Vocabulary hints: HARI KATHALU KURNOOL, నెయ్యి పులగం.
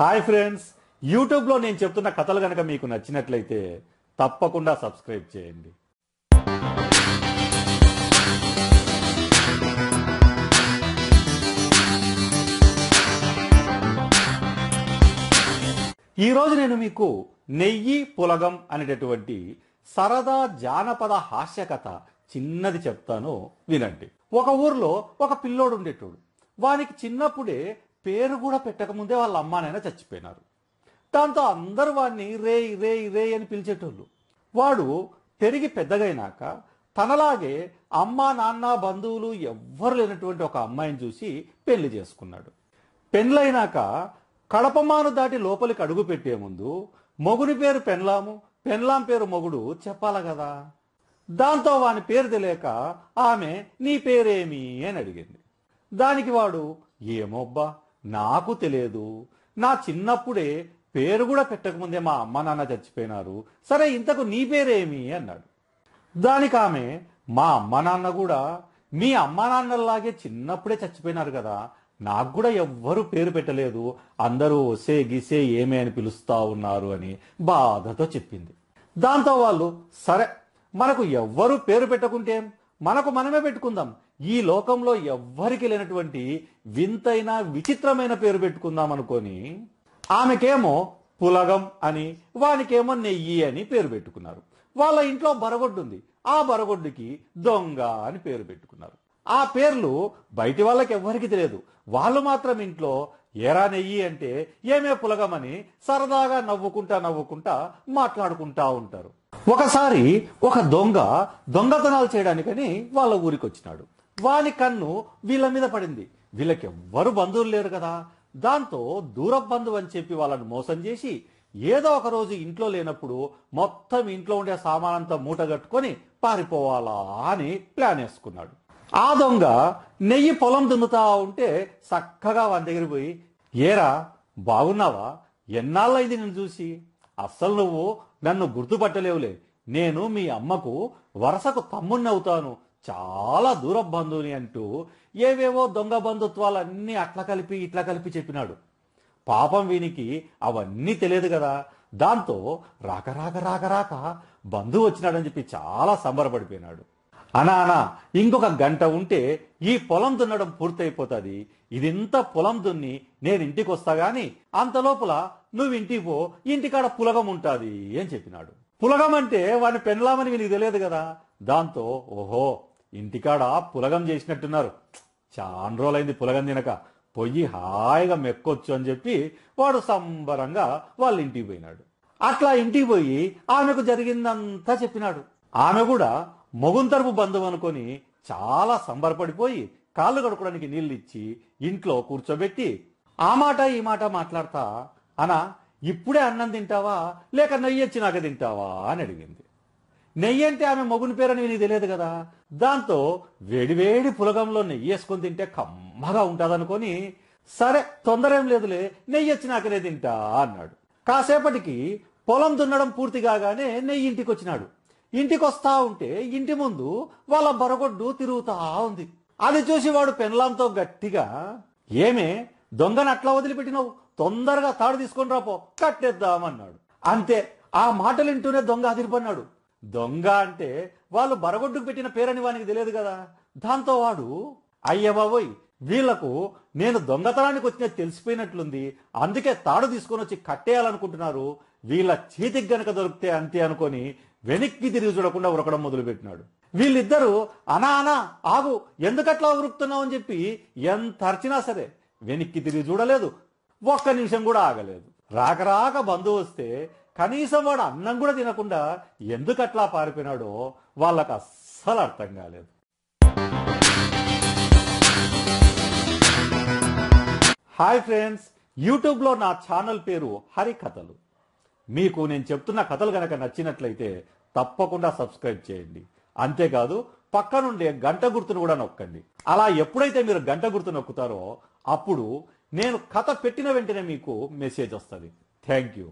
Hi friends, యూట్యూబ్లో నేను చెప్తున్న కథలు కనుక మీకు నచ్చినట్లయితే తప్పకుండా సబ్స్క్రైబ్ చేయండి. ఈరోజు నేను మీకు నెయ్యి పులగం అనేటటువంటి సరదా జానపద హాస్య కథ చిన్నది చెప్తాను, వినండి. ఒక ఊర్లో ఒక పిల్లోడు ఉండేటోడు. వానికి చిన్నప్పుడే పేరు కూడా పెట్టకముందే వాళ్ళ అమ్మానైనా చచ్చిపోయినారు. దాంతో అందరు వాడిని రే రే రే అని పిలిచేటోళ్ళు. వాడు పెరిగి పెద్దగైనాక తనలాగే అమ్మ నాన్న బంధువులు ఎవ్వరు లేనటువంటి ఒక అమ్మాయిని చూసి పెళ్లి చేసుకున్నాడు. పెళ్ళైనాక కడపమాను దాటి లోపలికి అడుగు పెట్టే ముందు మొగుడి పేరు పెన్లాము, పెన్లాం పేరు మొగుడు చెప్పాలి కదా. దాంతో వాని పేరు తెలియక ఆమె నీ పేరేమి అని అడిగింది. దానికి వాడు ఏమోబ్బా నాకు తెలియదు, నా చిన్నప్పుడే పేరు కూడా పెట్టకముందే మా అమ్మ నాన్న చచ్చిపోయినారు, సరే ఇంతకు నీ పేరేమి అన్నాడు. దానికి ఆమె మా అమ్మ నాన్న కూడా మీ అమ్మ నాన్నలాగే చిన్నప్పుడే చచ్చిపోయినారు కదా, నాకు కూడా ఎవ్వరూ పేరు పెట్టలేదు, అందరూ ఒసే గిసే ఏమి అని పిలుస్తా ఉన్నారు అని బాధతో చెప్పింది. దాంతో వాళ్ళు సరే మనకు ఎవ్వరూ పేరు పెట్టుకుంటే మనకు మనమే పెట్టుకుందాం, ఈ లోకంలో ఎవ్వరికి లేనటువంటి వింతైన విచిత్రమైన పేరు పెట్టుకుందాం అనుకొని ఆమెకేమో పులగం అని వానికేమో నెయ్యి అని పేరు పెట్టుకున్నారు. వాళ్ళ ఇంట్లో బరగొడ్డుంది, ఆ బరగొడ్డుకి దొంగ అని పేరు పెట్టుకున్నారు. ఆ పేర్లు బయటి వాళ్ళకి ఎవ్వరికి తెలియదు. వాళ్ళు మాత్రం ఇంట్లో ఏరా నెయ్యి అంటే ఏమే పులగం అని సరదాగా నవ్వుకుంటా మాట్లాడుకుంటా ఉంటారు. ఒకసారి ఒక దొంగ దొంగతనాలు చేయడానికని వాళ్ళ ఊరికి వచ్చినాడు. వాని కన్ను వీళ్ళ మీద పడింది. వీళ్ళకెవ్వరు బంధువులు లేరు కదా, దాంతో దూర బంధువు అని చెప్పి వాళ్ళని మోసం చేసి ఏదో ఒక రోజు ఇంట్లో లేనప్పుడు మొత్తం ఇంట్లో ఉండే సామానంతా మూటగట్టుకొని పారిపోవాలా అని ప్లాన్ వేసుకున్నాడు. ఆ దొంగ నెయ్యి పొలం దున్నుతా ఉంటే చక్కగా వాని దగ్గరికి పోయి ఏరా బాగున్నావా, ఎన్నాళ్ళైంది నేను చూసి, అస్సలు నువ్వు నన్ను గుర్తుపట్టలేవులే, నేను మీ అమ్మకు వరసకు తమ్ముణ్ణవుతాను, చాలా దూర బంధువుని అంటూ ఏవేవో దొంగ బంధుత్వాలన్నీ ఇట్లా కలిపి చెప్పినాడు. పాపం వీనికి అవన్నీ తెలియదు కదా, దాంతో రాక బంధువు వచ్చినాడని చెప్పి చాలా సంబరపడిపోయినాడు. అనా ఇంకొక గంట ఉంటే ఈ పొలం దున్నడం పూర్తయిపోతుంది, ఇదింతా పొలం దున్ని నేను ఇంటికి వస్తా గాని అంతలోపల నువ్వు ఇంటికి పో, ఇంటికాడ పులగం ఉంటుంది అని చెప్పినాడు. పులగం అంటే వాడిని పెనలామని వీనికి తెలియదు కదా, దాంతో ఓహో ఇంటికాడ పులగం చేసినట్టున్నారు, చాలా రోజులైంది పులగం తినక, పొయ్యి హాయిగా మెక్కొచ్చు అని చెప్పి వాడు సంబరంగా వాళ్ళ ఇంటికి పోయినాడు. అట్లా ఇంటికి పోయి ఆమెకు జరిగిందంతా చెప్పినాడు. ఆమె కూడా మొగుంతరపు బంధం అనుకొని చాలా సంబరపడిపోయి కాళ్ళు కడుకోవడానికి నీళ్ళు ఇచ్చి ఇంట్లో కూర్చోబెట్టి ఆ మాట ఈ మాట మాట్లాడతా అనా ఇప్పుడే అన్నం తింటావా లేక నెయ్యి వచ్చినాక తింటావా అని అడిగింది. నెయ్యి అంటే ఆమె మొగుని పేరని నీకు తెలియదు కదా, దాంతో వేడివేడి పులగంలో నెయ్యి వేసుకొని తింటే కమ్మగా ఉంటుందనుకొని సరే తొందర ఏం లేదులే నెయ్యి వచ్చినాకనే తింటా అన్నాడు. కాసేపటికి పొలం దున్నడం పూర్తి కాగానే నెయ్యి ఇంటికి వచ్చినాడు. ఇంటికి వస్తా ఉంటే ఇంటి ముందు వాళ్ళ బరగొడ్డు తిరుగుతా ఉంది. అది చూసి వాడు పెనలాంతో గట్టిగా ఏమే దొంగను అట్లా వదిలిపెట్టినావు, తొందరగా తాడు తీసుకొని రాపో కట్టేద్దామన్నాడు. అంతే, ఆ మాటలు వింటూనే దొంగ అదిరిపన్నాడు. దొంగ అంటే వాళ్ళు బరగొడ్డుకు పెట్టిన పేరని వానికి తెలియదు కదా, దాంతో వాడు అయ్య బాబోయ్ వీళ్లకు నేను దొంగతనానికి వచ్చినది తెలిసిపోయినట్లుంది, అందుకే తాడు తీసుకొని వచ్చి కట్టేయాలనుకుంటున్నారు, వీళ్ళ చేతికి గనక దొరికితే అంతే అనుకొని వెనక్కి తిరిగి చూడకుండా ఉరకడం మొదలుపెట్టినాడు. వీళ్ళిద్దరూ అనా ఆగు ఎందుకట్లా ఉరుకుతున్నావు అని చెప్పి ఎంత అర్చినా సరే వెనక్కి తిరిగి చూడలేదు, ఒక్క నిమిషం కూడా ఆగలేదు. రాక బంధువు వస్తే కనీసం వాడు అన్నం కూడా తినకుండా ఎందుకట్లా పారిపోయినాడో వాళ్ళకు అస్సలు అర్థం కాలేదు. హాయ్ ఫ్రెండ్స్, యూట్యూబ్లో నా ఛానల్ పేరు హరి కథలు. మీకు నేను చెప్తున్న కథలు కనుక నచ్చినట్లయితే తప్పకుండా సబ్స్క్రైబ్ చేయండి. అంతేకాదు పక్కనుండే గంట గుర్తును కూడా నొక్కండి. అలా ఎప్పుడైతే మీరు గంట గుర్తు నొక్కుతారో అప్పుడు నేను కథ పెట్టిన వెంటనే మీకు మెసేజ్ వస్తుంది. Thank you.